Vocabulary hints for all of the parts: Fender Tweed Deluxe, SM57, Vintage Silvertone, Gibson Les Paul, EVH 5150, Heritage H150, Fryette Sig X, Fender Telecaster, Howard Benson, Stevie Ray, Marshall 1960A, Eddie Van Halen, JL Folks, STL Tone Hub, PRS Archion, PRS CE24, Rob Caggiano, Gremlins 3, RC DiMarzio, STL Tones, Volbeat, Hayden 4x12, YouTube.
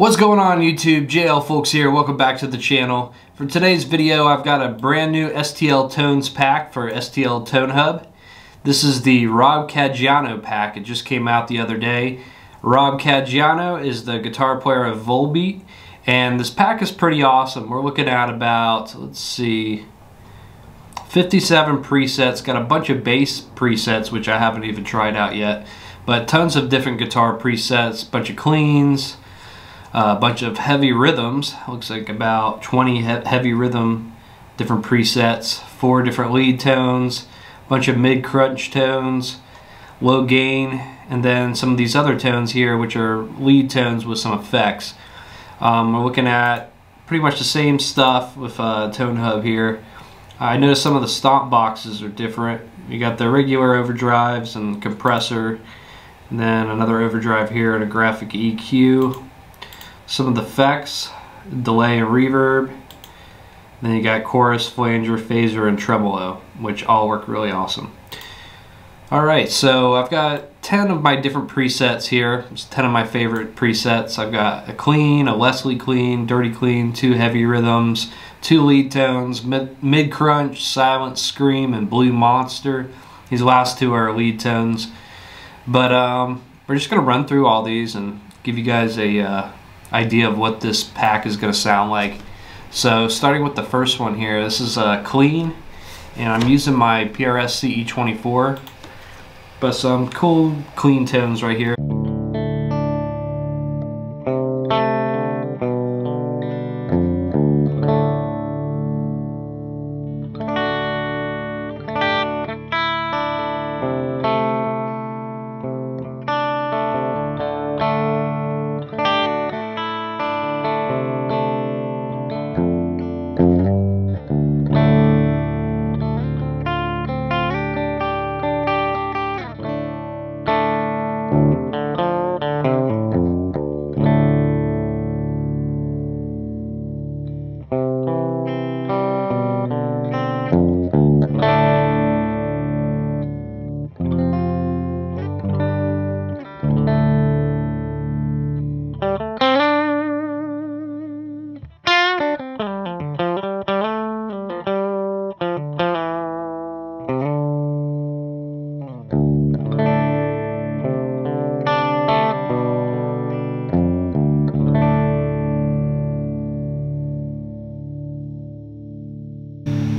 What's going on YouTube? JL Folks here. Welcome back to the channel. For today's video, I've got a brand new STL Tones pack for STL Tone Hub. This is the Rob Caggiano pack. It just came out the other day. Rob Caggiano is the guitar player of Volbeat, and this pack is pretty awesome. We're looking at about, let's see, 57 presets. Got a bunch of bass presets, which I haven't even tried out yet, but tons of different guitar presets, bunch of cleans, a bunch of heavy rhythms. Looks like about 20 heavy rhythm different presets, 4 different lead tones, a bunch of mid-crunch tones, low gain, and then some of these other tones here which are lead tones with some effects. We're looking at pretty much the same stuff with Tone Hub here. I noticed some of the stomp boxes are different. You got the regular overdrives and the compressor, and then another overdrive here and a graphic EQ. Some of the effects, delay and reverb. Then you got chorus, flanger, phaser, and tremolo, which all work really awesome. All right, so I've got 10 of my different presets here. It's 10 of my favorite presets. I've got a clean, a Leslie clean, dirty clean, 2 heavy rhythms, 2 lead tones, mid-crunch, silent scream, and blue monster. These last 2 are lead tones. But we're just gonna run through all these and give you guys a idea of what this pack is going to sound like. So starting with the first one here, this is clean, and I'm using my PRS CE24, but some cool clean tones right here.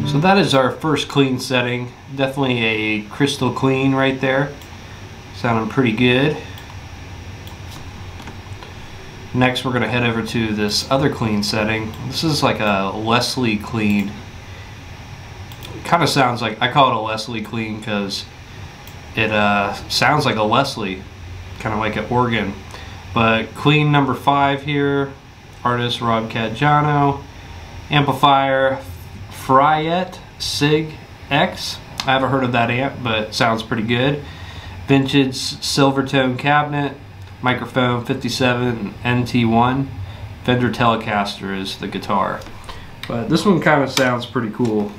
So that is our first clean setting. Definitely a crystal clean right there. Sounding pretty good. Next we're gonna head over to this other clean setting. This is like a Leslie clean. It kinda sounds like, I call it a Leslie clean because it sounds like a Leslie, kinda like an organ. But clean number 5 here, artist Rob Caggiano, amplifier Fryette Sig X. I haven't heard of that amp, but it sounds pretty good. Vintage Silvertone cabinet, microphone 57 NT1, Fender Telecaster is the guitar. But this one kind of sounds pretty cool.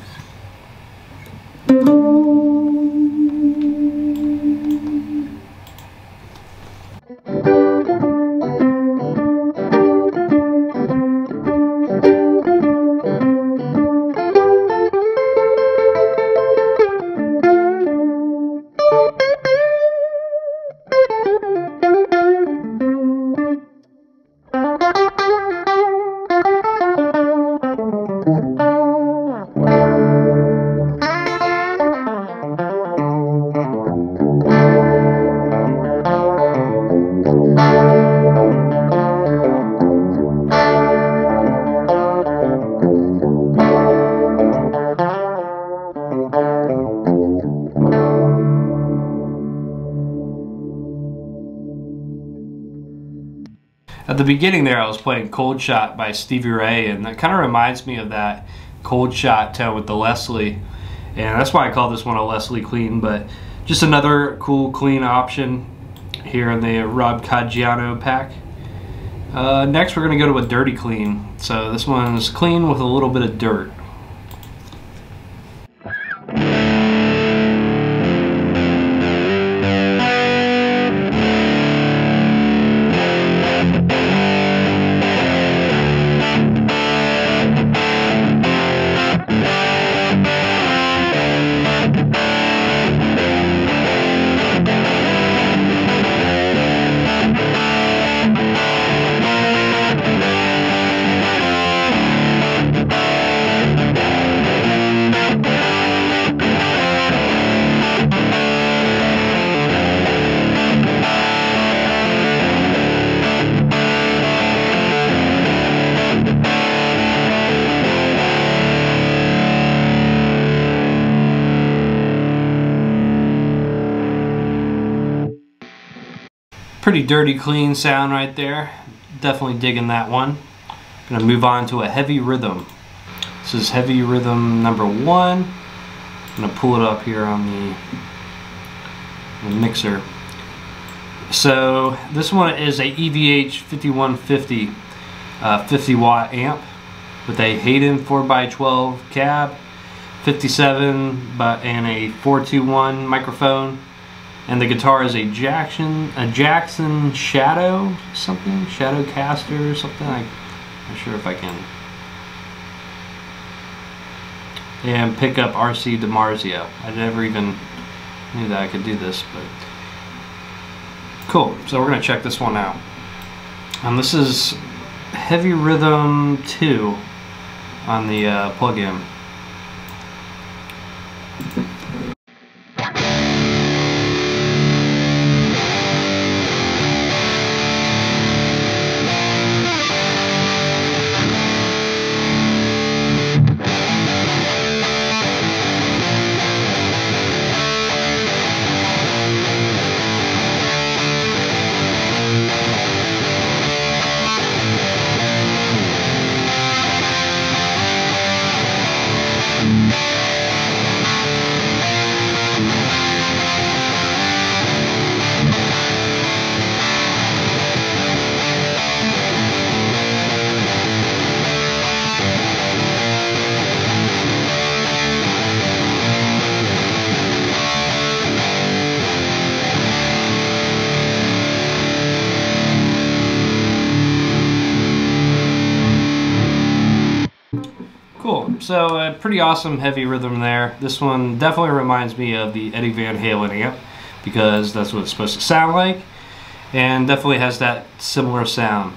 At the beginning there, I was playing Cold Shot by Stevie Ray, and that kind of reminds me of that Cold Shot tone with the Leslie, and that's why I call this one a Leslie clean. But just another cool clean option here in the Rob Caggiano pack. Next we're going to go to a dirty clean. So this one is clean with a little bit of dirt. Pretty dirty, clean sound right there. Definitely digging that one. Gonna move on to a Heavy Rhythm. This is Heavy Rhythm number 1. I'm gonna pull it up here on the mixer. So this one is a EVH 5150 50-watt amp with a Hayden 4x12 cab, 57, and a 421 microphone. And the guitar is a Jackson Shadowcaster or something. I'm not sure if I can. And pick up RC DiMarzio. I never even knew that I could do this, but cool. So we're gonna check this one out. This is Heavy Rhythm 2 on the plug-in. So a pretty awesome Heavy Rhythm there. This one definitely reminds me of the Eddie Van Halen amp because that's what it's supposed to sound like, and definitely has that similar sound.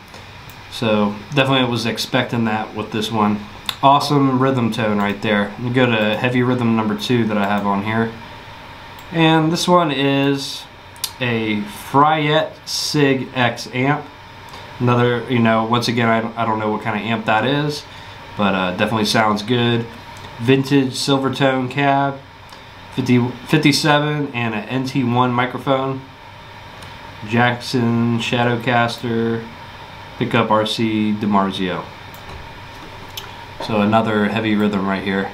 So definitely was expecting that with this one. Awesome rhythm tone right there. You go to Heavy Rhythm number 2 that I have on here, and this one is a Fryette Sig X amp. Another, you know, once again, I don't know what kind of amp that is, but definitely sounds good. Vintage Silvertone cab, 57, and an NT1 microphone. Jackson Shadowcaster, pickup RC DiMarzio. So another Heavy Rhythm right here.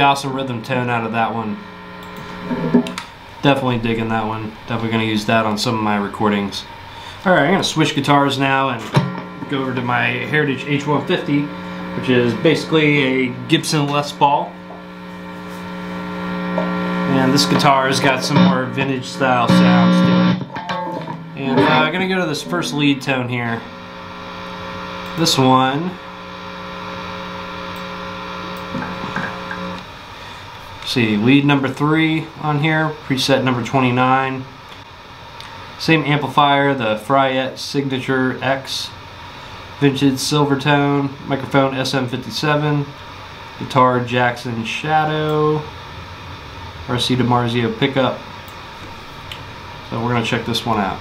Awesome rhythm tone out of that one. Definitely digging that one. Definitely going to use that on some of my recordings. Alright, I'm going to switch guitars now and go over to my Heritage H150, which is basically a Gibson Les Paul. And this guitar has got some more vintage style sounds to it. And I'm going to go to this first lead tone here. This one. See, lead number 3 on here, preset number 29. Same amplifier, the Fryette Signature X, vintage Silvertone, microphone SM57, guitar Jackson Shadow, RC DiMarzio pickup. So we're gonna check this one out.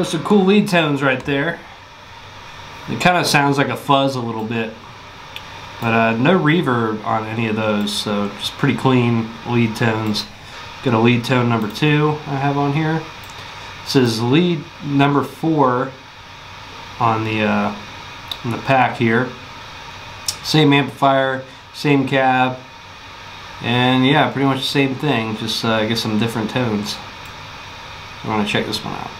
Those are some cool lead tones right there. It kind of sounds like a fuzz a little bit, but no reverb on any of those, so just pretty clean lead tones. Got a lead tone number 2 I have on here. This is lead number 4 on the pack here. Same amplifier, same cab, and yeah, pretty much the same thing, just get some different tones. I want to check this one out.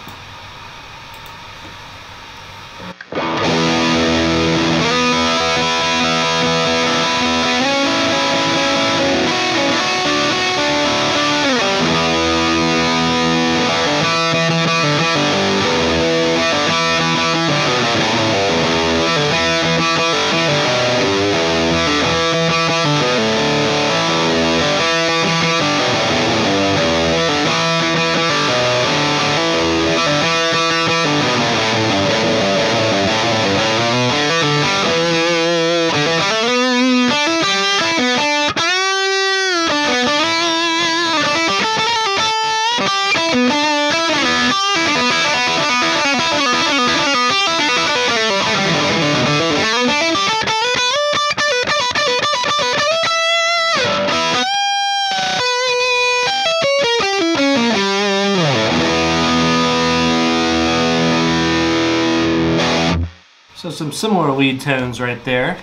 So some similar lead tones right there.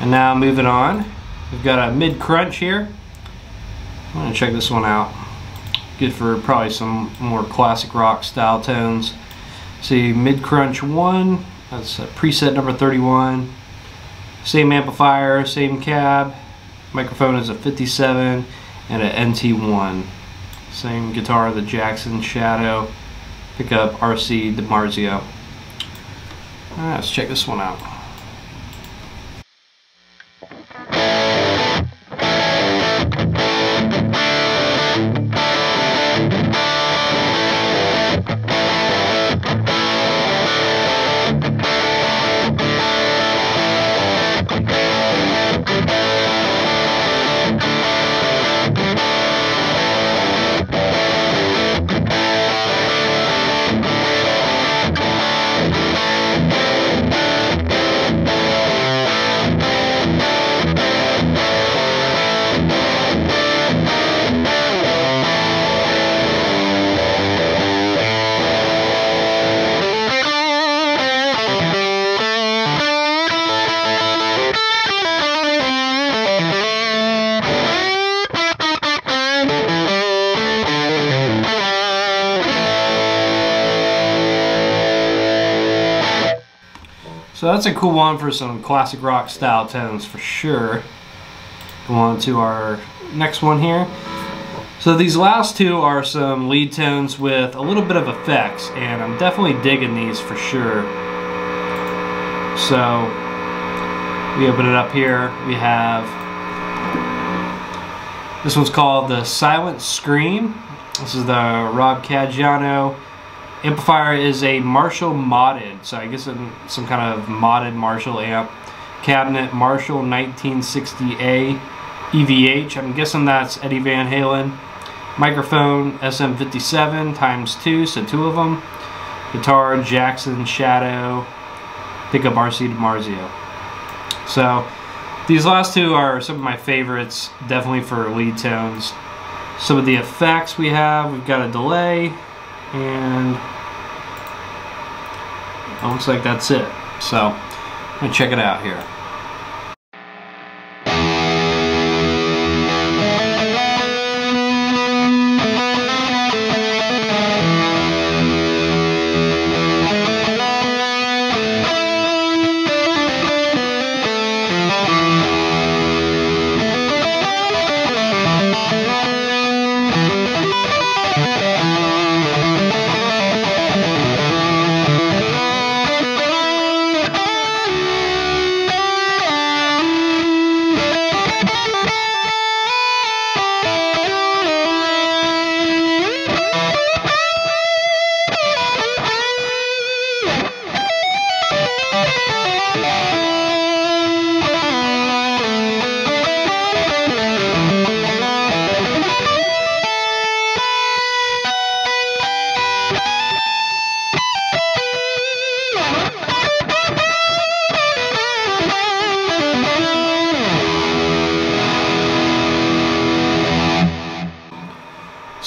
And now moving on, we've got a mid crunch here. I'm gonna check this one out. Good for probably some more classic rock style tones. See mid crunch 1, that's preset number 31. Same amplifier, same cab. Microphone is a 57 and an NT1. Same guitar, the Jackson Shadow. Pickup RC DiMarzio. Alright, let's check this one out. So that's a cool one for some classic rock style tones for sure. Go on to our next one here. So these last two are some lead tones with a little bit of effects, and I'm definitely digging these for sure. So we open it up here. We have, this one's called the Silent Scream. This is the Rob Caggiano. Amplifier is a Marshall modded, so I guess some kind of modded Marshall amp. Cabinet Marshall 1960A EVH. I'm guessing that's Eddie Van Halen. Microphone SM57 ×2, so 2 of them. Guitar Jackson Shadow. Pickup RC DiMarzio. So these last two are some of my favorites, definitely for lead tones. Some of the effects we have, we've got a delay, and it looks like that's it. So I'm gonna check it out here.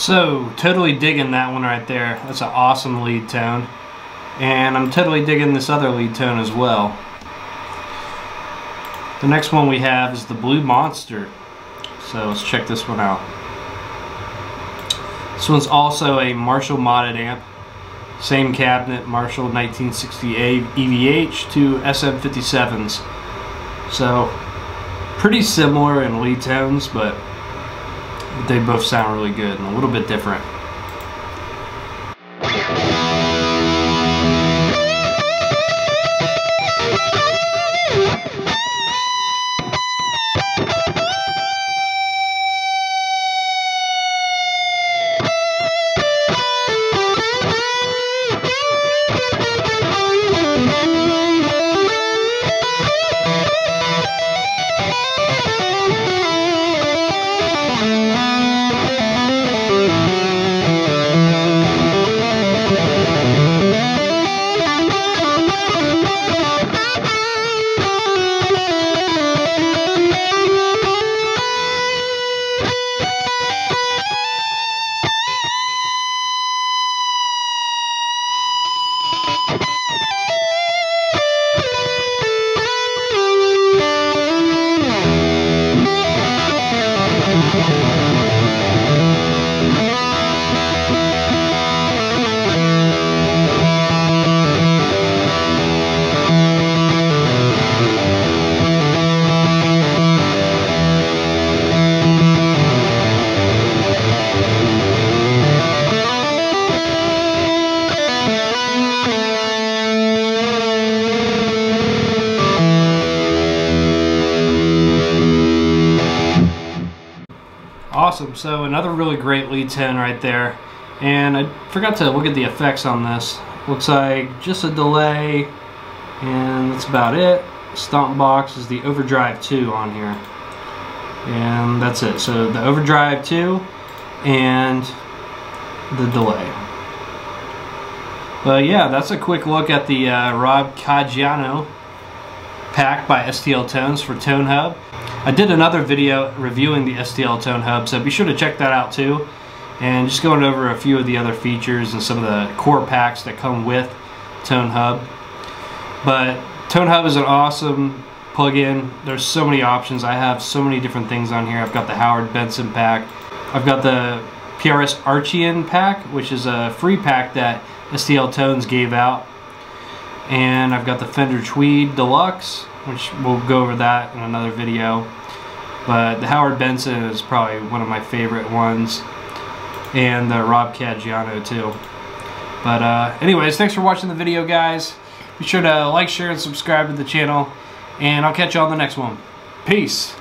So totally digging that one right there. That's an awesome lead tone. And I'm totally digging this other lead tone as well. The next one we have is the Blue Monster. So let's check this one out. This one's also a Marshall modded amp. Same cabinet, Marshall 1960A EVH to SM57s. So pretty similar in lead tones, but they both sound really good and a little bit different. Awesome, so another really great lead tone right there. And I forgot to look at the effects on this. Looks like just a delay, and that's about it. Stomp box is the Overdrive 2 on here. And that's it, so the Overdrive 2 and the delay. But yeah, that's a quick look at the Rob Caggiano pack by STL Tones for Tone Hub. I did another video reviewing the STL Tone Hub, so be sure to check that out too. And just going over a few of the other features and some of the core packs that come with Tone Hub. But Tone Hub is an awesome plugin. There's so many options. I have so many different things on here. I've got the Howard Benson pack. I've got the PRS Archion pack, which is a free pack that STL Tones gave out. And I've got the Fender Tweed Deluxe, which we'll go over that in another video. But the Howard Benson is probably one of my favorite ones, and the Rob Caggiano too. But anyways, thanks for watching the video, guys. Be sure to like, share, and subscribe to the channel, and I'll catch you on the next one. Peace!